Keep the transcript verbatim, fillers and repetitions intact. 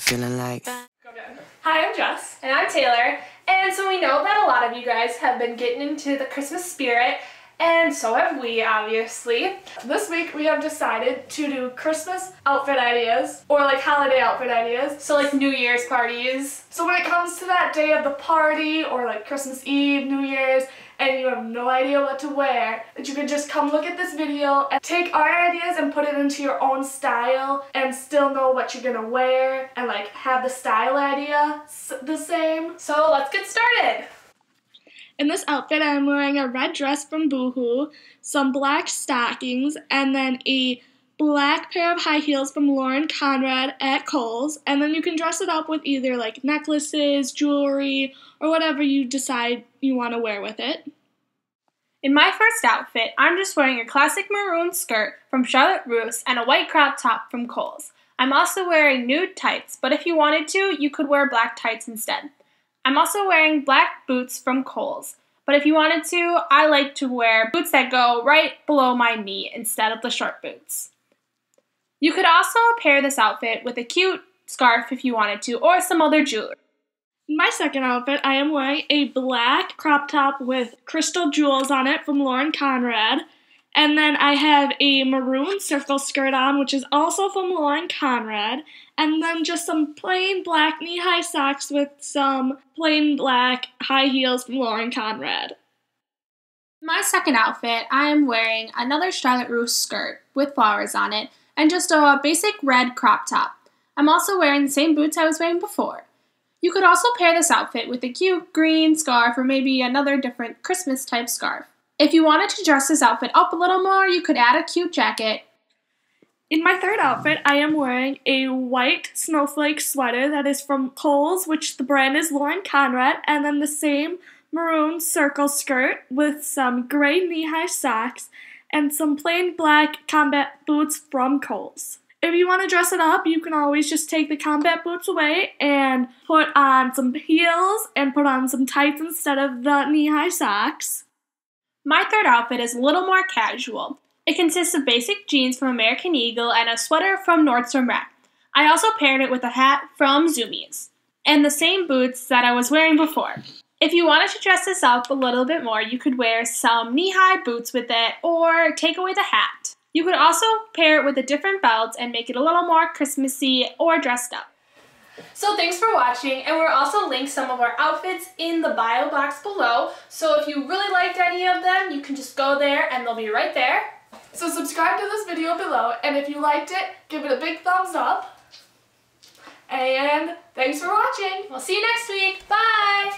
feeling like. Hi, I'm Jess. And I'm Taylor. And so we know that a lot of you guys have been getting into the Christmas spirit, and so have we, obviously. This week we have decided to do Christmas outfit ideas, or like holiday outfit ideas, so like New Year's parties. So when it comes to that day of the party, or like Christmas Eve, New Year's, and you have no idea what to wear, that you can just come look at this video and take our ideas and put it into your own style and still know what you're gonna wear and like have the style idea the same. So let's get started. In this outfit I'm wearing a red dress from Boohoo, some black stockings, and then a black pair of high heels from Lauren Conrad at Kohl's, and then you can dress it up with either like necklaces, jewelry, or whatever you decide you want to wear with it. In my first outfit, I'm just wearing a classic maroon skirt from Charlotte Russe and a white crop top from Kohl's. I'm also wearing nude tights, but if you wanted to, you could wear black tights instead. I'm also wearing black boots from Kohl's, but if you wanted to, I like to wear boots that go right below my knee instead of the short boots. You could also pair this outfit with a cute scarf if you wanted to, or some other jewelry. In my second outfit, I am wearing a black crop top with crystal jewels on it from Lauren Conrad. And then I have a maroon circle skirt on, which is also from Lauren Conrad. And then just some plain black knee-high socks with some plain black high heels from Lauren Conrad. In my second outfit, I am wearing another Charlotte Russe skirt with flowers on it, and just a basic red crop top. I'm also wearing the same boots I was wearing before. You could also pair this outfit with a cute green scarf or maybe another different Christmas type scarf. If you wanted to dress this outfit up a little more, you could add a cute jacket. In my third outfit, I am wearing a white snowflake sweater that is from Kohl's, which the brand is Lauren Conrad, and then the same maroon circle skirt with some gray knee-high socks, and some plain black combat boots from Kohl's. If you want to dress it up, you can always just take the combat boots away and put on some heels and put on some tights instead of the knee-high socks. My third outfit is a little more casual. It consists of basic jeans from American Eagle and a sweater from Nordstrom Rack. I also paired it with a hat from Zumiez and the same boots that I was wearing before. If you wanted to dress this up a little bit more, you could wear some knee-high boots with it or take away the hat. You could also pair it with a different belt and make it a little more Christmassy or dressed up. So thanks for watching, and we'll also link some of our outfits in the bio box below. So if you really liked any of them, you can just go there and they'll be right there. So subscribe to this video below, and if you liked it, give it a big thumbs up. And thanks for watching. We'll see you next week. Bye!